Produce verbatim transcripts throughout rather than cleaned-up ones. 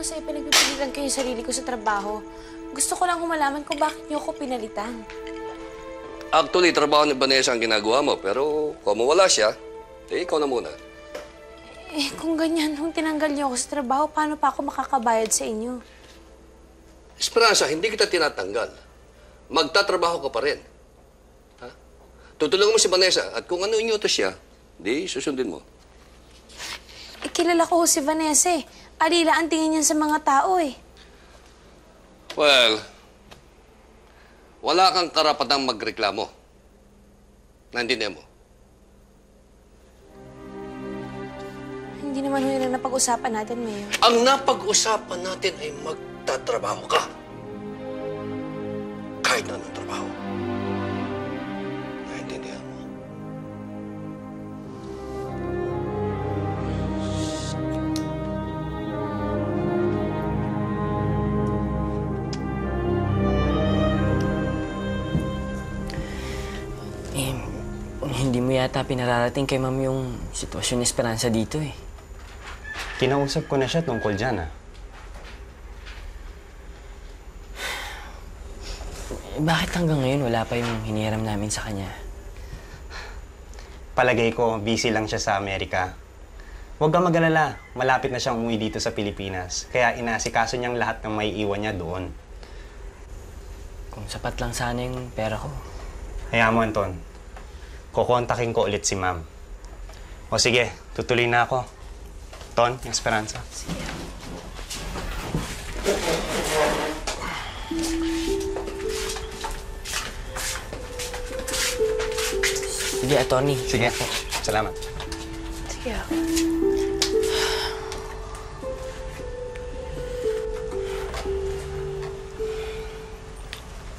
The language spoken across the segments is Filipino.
naman sa ipinagpipilitan ko yung sarili ko sa trabaho. Gusto ko lang humalaman kung bakit niyo ako pinalitan. Actually, trabaho ni Vanessa ang ginagawa mo, pero kung mawala siya, eh, ikaw na muna. Eh, kung ganyan, kung tinanggal niyo ako sa trabaho, paano pa ako makakabayad sa inyo? Esperanza, hindi kita tinatanggal. Magtatrabaho ka pa rin. Ha? Tutulungan mo si Vanessa, at kung ano inyutos siya, di susundin mo. Eh, kilala ko si Vanessa eh. Arila ang tingin niyan sa mga tao eh. Well, wala kang karapatang magreklamo. Naintindihan mo? Hindi naman yun ang napag-usapan natin, Mayor. Ang napag-usapan natin ay magtatrabaho ka. Kahit na anong trabaho. Naintindihan mo? Eh, hindi mo yata pinararating kay Ma'am yung sitwasyon ni Esperanza dito eh. Kinausap ko na siya tungkol dyan, ah. Bakit hanggang ngayon wala pa yung hiniram namin sa kanya? Palagay ko, busy lang siya sa Amerika. Huwag kang mag-alala. Malapit na siyang umuwi dito sa Pilipinas. Kaya inasikaso niyang lahat ng may iwan niya doon. Kung sapat lang sana yung pera ko. Hayaan mo, Anton. Kukontakin ko ulit si Ma'am. O sige, tutuloy na ako. Ton, Esperanza. Sige. Sige, Tony. Sige. Salamat. Sige.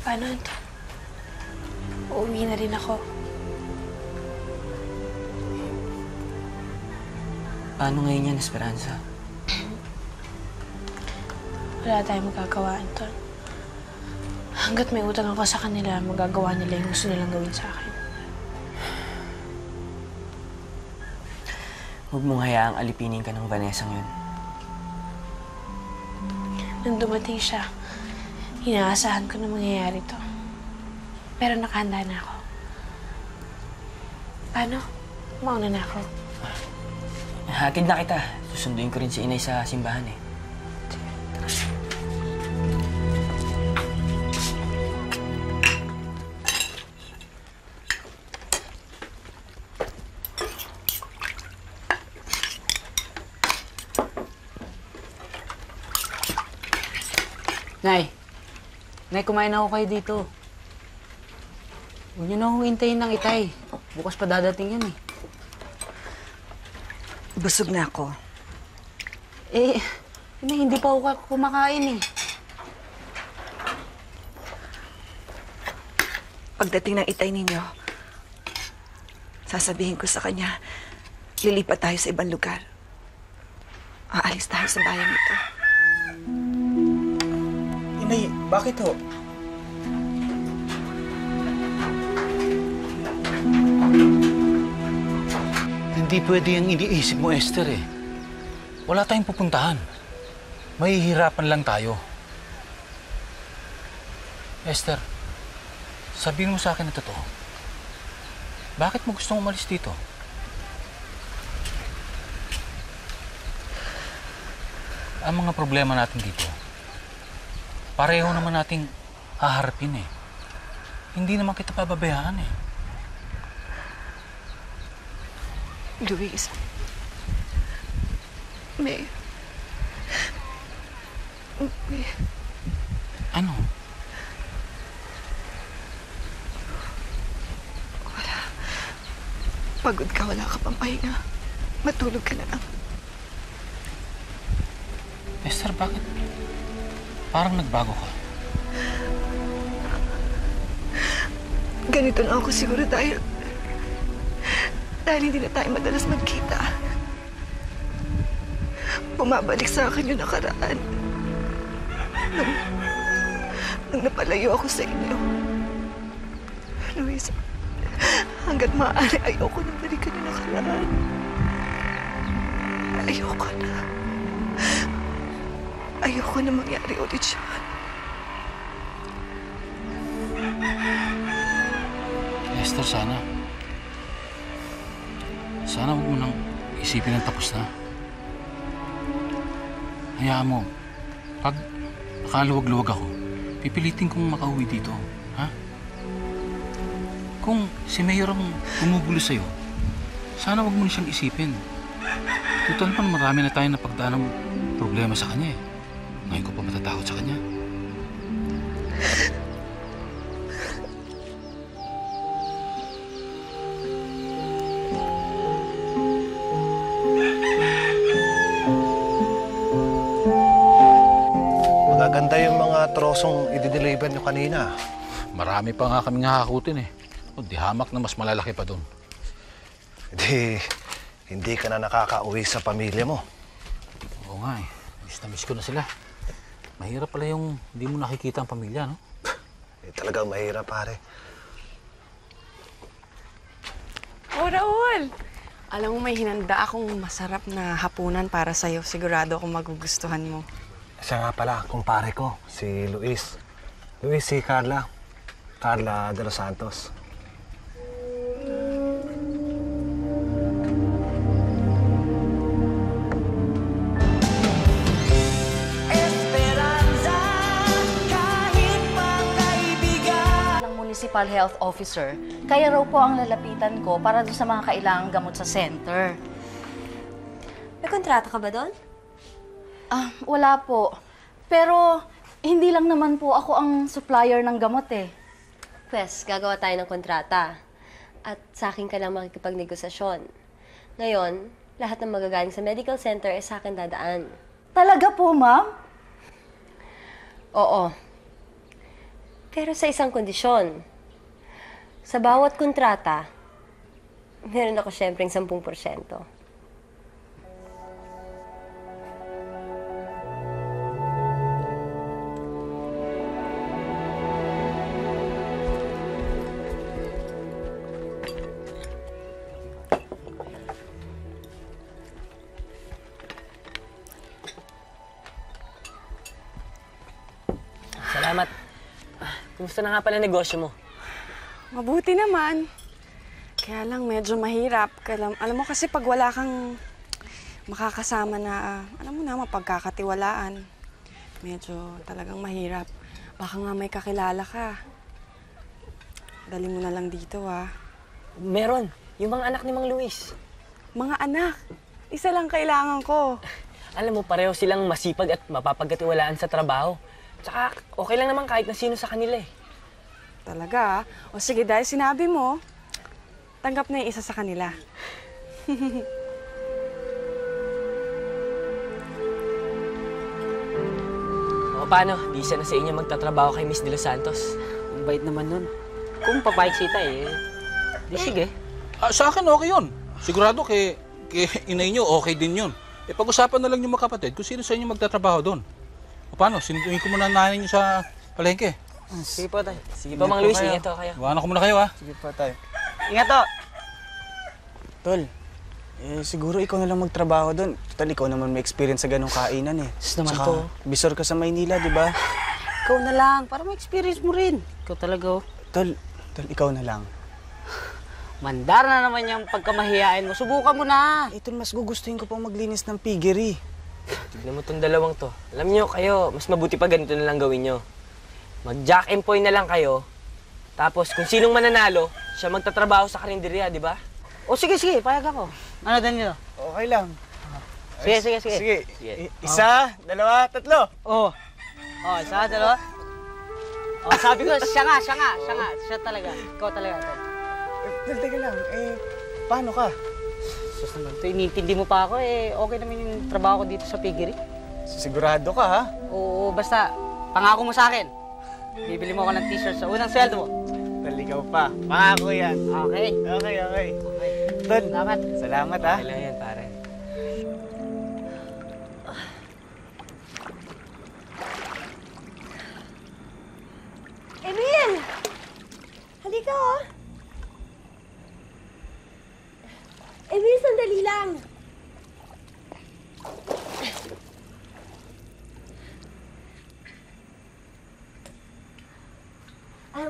Paano, Anton? Uuwi na rin ako. Paano ngayon yan, Esperanza? Wala tayong magagawa, Anton. Hanggat may utang ako sa kanila, magagawa nila yung gusto nilang gawin sa akin. Huwag mong hayaang alipinin ka ng Vanessa yun. Nung dumating siya, inaasahan ko na mangyayari to. Pero nakahanda na ako. Paano? Mauna na ako. Hatid na kita. Susunduin ko rin si Inay sa simbahan eh. Nay! Nay, kumain na ako kayo dito. Huwag niyo na akong hintayin ng itay. Bukas pa dadating yan eh. Busog na ako. Eh, hindi pa ako kumakain eh. Pagdating ng itay ninyo, sasabihin ko sa kanya, lilipat tayo sa ibang lugar. Aalis tayo sa bayan nito. Inay, bakit ho? Hindi pwede yung iniisip mo, Esther, eh. Wala tayong pupuntahan. Mahihirapan lang tayo. Esther, sabihin mo sa akin na totoo. Bakit mo gustong umalis dito? Ang mga problema natin dito, pareho naman nating haharapin, eh. Hindi naman kita pababayaan, eh. Luis, may... may... Ano? Wala. Pagod ka, wala ka pang pahinga. Matulog ka na lang. Esther, bakit? Parang nagbago ka. Ganito na ako siguro dahil... Dahil hindi na tayo madalas magkita. Bumabalik sa akin yung nakaraan. Nung, nung napalayo ako sa inyo. Luis, hanggat maaari ayoko nang balikan yung nakaraan. Ayoko na. Ayoko na mangyari ulit siya. Esther, sana. Sana huwag mo nang isipin ang tapos na. Hayaan mo. Pag nakaluwag-luwag ako, pipilitin kong makauwi dito. Ha? Kung si Mayor ang gumugulo sa'yo, sana huwag mo na siyang isipin. Tutal pa marami na tayong napagdaan ng problema sa kanya eh. Ngayon ko pa matatakot sa kanya. Magaganda yung mga trosong i-deliver nyo kanina. Marami pa nga kaming hahakutin eh. O, di hamak na mas malalaki pa doon. Di, hindi ka na nakaka-uwi sa pamilya mo. Oo nga eh. Miss na miss ko na sila. Mahirap pala yung hindi mo nakikita ang pamilya, no? Eh, talagang mahirap, pare. Oh, Raul! Alam mo, may hinanda akong masarap na hapunan para sa'yo. Sigurado akong magugustuhan mo. Siya nga pala, kumpare ko, si Luis. Luis, si Carla. Carla De Los Santos. Municipal Health Officer, kaya raw po ang lalapitan ko para doon sa mga kailangang gamot sa center. May kontrata ka ba doon? Ah, wala po. Pero hindi lang naman po ako ang supplier ng gamot eh. Pwes, gagawa tayo ng kontrata. At sa akin ka lang makikipagnegosasyon. Ngayon, lahat ng magagaling sa medical center ay sa akin dadaan. Talaga po, ma'am? Oo. Pero sa isang kondisyon. Sa bawat kontrata, meron ako siyempre ng sampung porsyento. Salamat. Gusto na nga pala negosyo mo. Mabuti naman. Kaya lang medyo mahirap. Alam, alam mo kasi pag wala kang makakasama na, uh, alam mo na, mapagkakatiwalaan. Medyo talagang mahirap. Baka nga may kakilala ka. Dali mo na lang dito, ha? Meron. Yung mga anak ni Mang Luis. Mga anak? Isa lang kailangan ko. Alam mo, pareho silang masipag at mapapagkatiwalaan sa trabaho. Tsaka okay lang naman kahit na sino sa kanila, eh. Talaga? O sige, dahil sinabi mo, tanggap na yung isa sa kanila. O paano? Di isa na sa inyo magtatrabaho kay Miss De Los Santos. Ang bait naman nun. Kung papayag sita eh, di eh, sige. Ah, sa akin okay yun. Sigurado kay, kay inay nyo okay din yun. E pag-usapan na lang yung mga kapatid kung sino sa inyo magtatrabaho doon. O paano? Sinutuin ko muna nanay nyo sa palengke. Sige po, tayo. Sige po, Mang Luis. Ingat po kayo. Iwanan ko muna kayo, ha? Sige po, tayo. Ingat po! Tol, eh, siguro ikaw na lang magtrabaho doon. Total, ikaw naman may experience sa ganong kainan, eh. Yes, naman po. Bisor ka sa Maynila, di ba? Ikaw na lang, para may experience mo rin. Ikaw talaga, oh. Tol, tol, ikaw na lang. Mandar na naman yung pagkamahiyain mo. Subukan mo na! Eh, tol, mas gugustuhin ko pang maglinis ng piggery. Tignan mo tong dalawang to. Alam nyo, kayo, mas mabuti pa ganito na lang gawin nyo. Mag-jack and point na lang kayo, tapos kung sinong mananalo, siya magtatrabaho sa karinderya, di ba? O sige, sige, payag ako. Ano, Danilo? Okay lang. Sige, sige, sige. Sige. sige. Isa, oh. dalawa, tatlo. Oo. Oh. O, oh, isa, dalawa. O, oh, sabi ko, siya nga, siya nga, siya nga. Siya talaga. Ikaw talaga. Eh, teka lang, eh, paano ka? Sus naman ito, inintindi mo pa ako, eh, okay naman yung trabaho ko dito sa piggery. Sigurado ka, ha? Oo, basta, pangako mo sa akin. Bibili mo ako ng t-shirt sa unang sweldo mo. Taligaw pa. Pangako yan. Okay. Okay, okay. Okay. Tol, salamat. Salamat, okay, ha? Okay lang yan, pare. Emil! Halika, oh. Emil, sandali lang.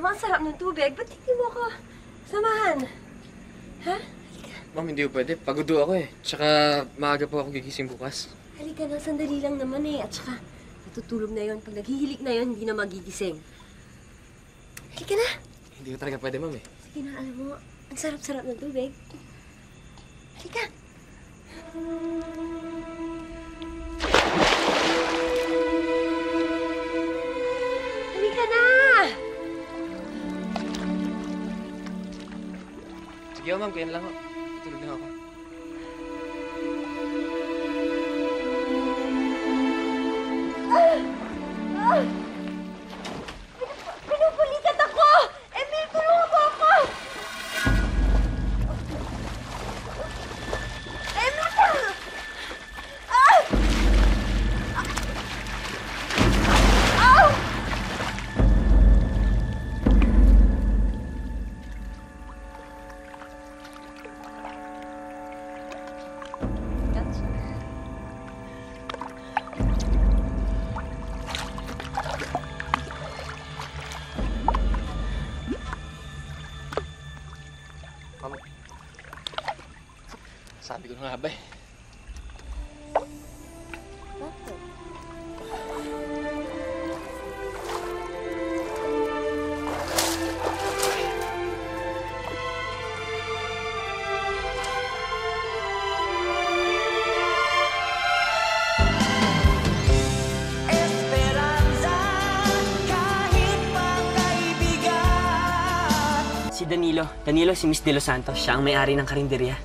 naman, sarap ng tubig. Ba't hindi mo ako samahan? Ha? Halika. Ma'am, hindi ko pwede. Pagod ako eh. Tsaka maaga po ako gigising bukas. Halika na, sandali lang naman eh. At tsaka natutulog na yon. Pag naghihilik na yon, hindi na magigising. Halika na. Hindi ko talaga pwede, ma'am eh. Sige na, alam mo, ang sarap-sarap ng tubig. Halika. Halika na! Sige o, ma'am. Ganyan lang ako. Tulog na ako. Ah! Ah! Pinupulitan ako! Emil, tulungan mo ako! Sabi ko na nga ba eh. Bakit? Esperanza, kahit pang kaibigan. Si Danilo. Danilo, si Miss De Los Santos. Siya ang may-ari ng karinderya.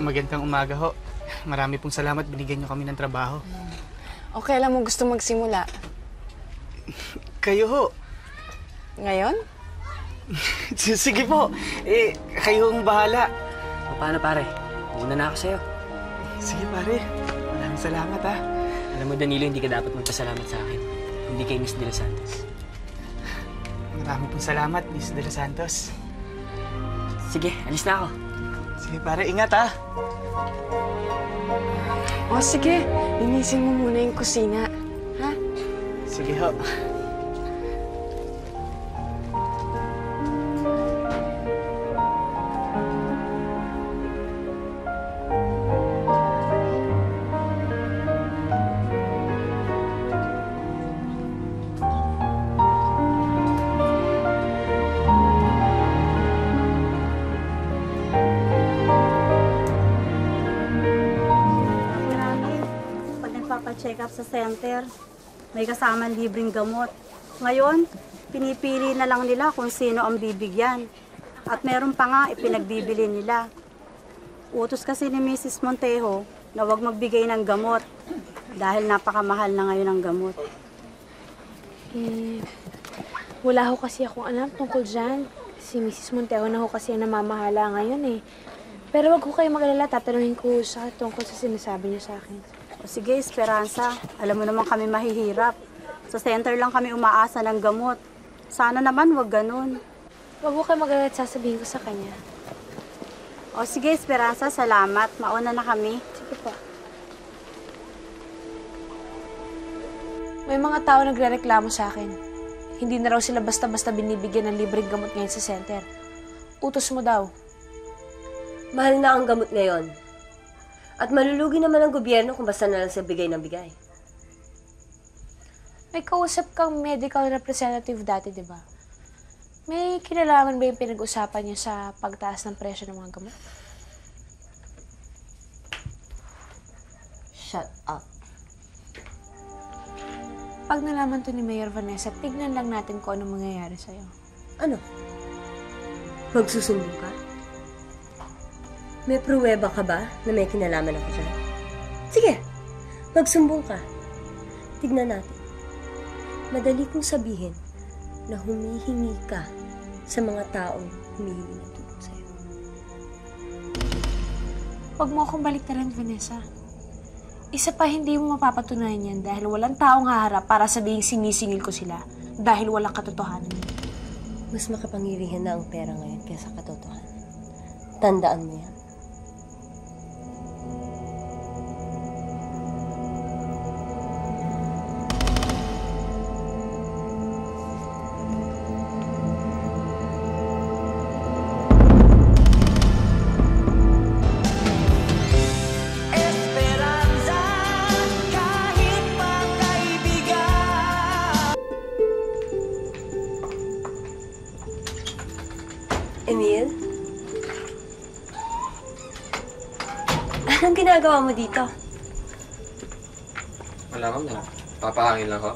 Magandang umaga ho. Marami pong salamat. Binigyan niyo kami ng trabaho. Okay, alam mo gusto magsimula. Kayo ho. Ngayon? Sige po. Eh, kayo ang bahala. O, paano pare? Una na ako sa'yo. Sige pare. Maraming salamat ha. Alam mo Danilo, hindi ka dapat magpasalamat sa akin. Hindi kay Miss De Los Santos. Maraming pong salamat, Miss De Los Santos. Sige, alis na ako. Sige, pare, ingat, ha? O, sige. Linisin mo muna yung kusina, ha? Sige, ho. Check-up sa center. May kasamang libreng gamot. Ngayon, pinipili na lang nila kung sino ang bibigyan. At meron pa nga ipinagbibili nila. Utos kasi ni Missus Montejo na huwag magbigay ng gamot dahil napakamahal na ngayon ang gamot. Eh, wala ho kasi akong alam tungkol dyan. Si Missus Montejo na ho kasi namamahala ngayon eh. Pero wag ho kayo mag-alala, tatanungin ko siya tungkol sa sinasabi niyo sa akin. O sige, Esperanza. Alam mo naman kami mahihirap. Sa center lang kami umaasa ng gamot. Sana naman wag ganun. Wag mo kayo mag-alala at sasabihin ko sa kanya. O sige, Esperanza. Salamat. Mauna na kami. Sige po. May mga tao nagre-reklamo sa akin. Hindi na raw sila basta-basta binibigyan ng libreng gamot ngayon sa center. Utos mo daw. Mahal na ang gamot ngayon. At malulugi naman ang gobyerno kung basta na lang siya bigay ng bigay. May kausap kang medical representative dati, di ba? May kinalaman ba yung pinag-usapan niya sa pagtaas ng presyo ng mga gamot? Shut up. Pag nalaman to ni Mayor Vanessa, tignan lang natin kung ano mangyayari sa'yo. Ano? Magsusumbong ka? May pruweba ka ba na may kinalaman ako dyan? Sige, magsumbong ka. Tignan natin. Madali kong sabihin na humihingi ka sa mga taong humihingi na tulong sa'yo. Huwag mo akong baliktaran, Vanessa. Isa pa hindi mo mapapatunayan yan dahil walang taong haharap para sabihing sinisingil ko sila dahil walang katotohanan. Mas makapangirihan na ang pera ngayon kaysa katotohanan. Tandaan mo yan. Emil? Anong ginagawa mo dito? Wala mo na. Papahangin lang ako.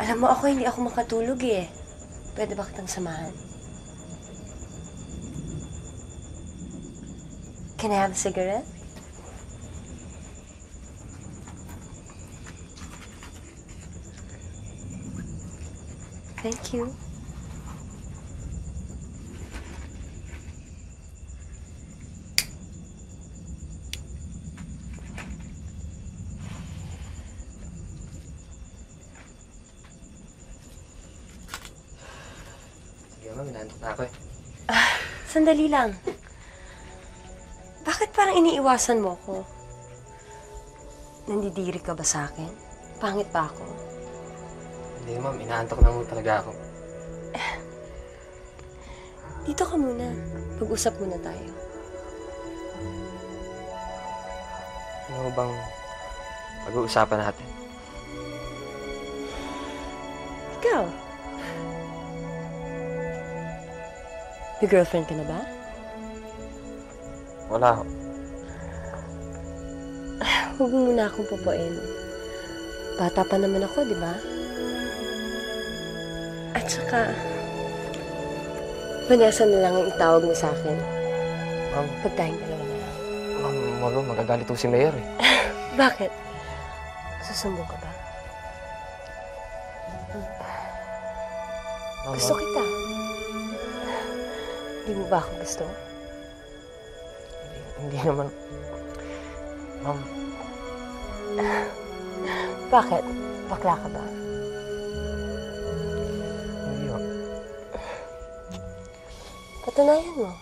Alam mo ako, hindi ako makatulog eh. Pwede ba kitang samahan? Can I have a cigarette? Thank you. Sandali lang. Bakit parang iniiwasan mo ko? Nandidiri ka ba sa akin? Pangit ba ako? Hindi, ma'am. Inaantok na mo talaga ako. Eh, dito ka muna. Pag-usap muna tayo. Ano bang pag-uusapan natin? Ikaw. May girlfriend ka na ba? Wala ako. Huwag mo muna akong papuin. Bata pa naman ako, di ba? At saka, Vanessa na lang ang itawag mo sa akin. Ma'am. Pagtahing dalawa na lang. Ma'am, wala, magagalito si Mayor eh. Bakit? Susumbo ka ba? Mama. Gusto kita. Hindi mo ba ako gusto? Hindi, hindi naman. Ma'am. Bakit? Bakla ka ba? Hindi ako. Patunayan mo.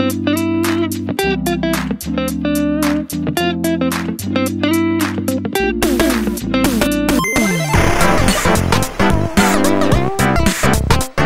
Thank you.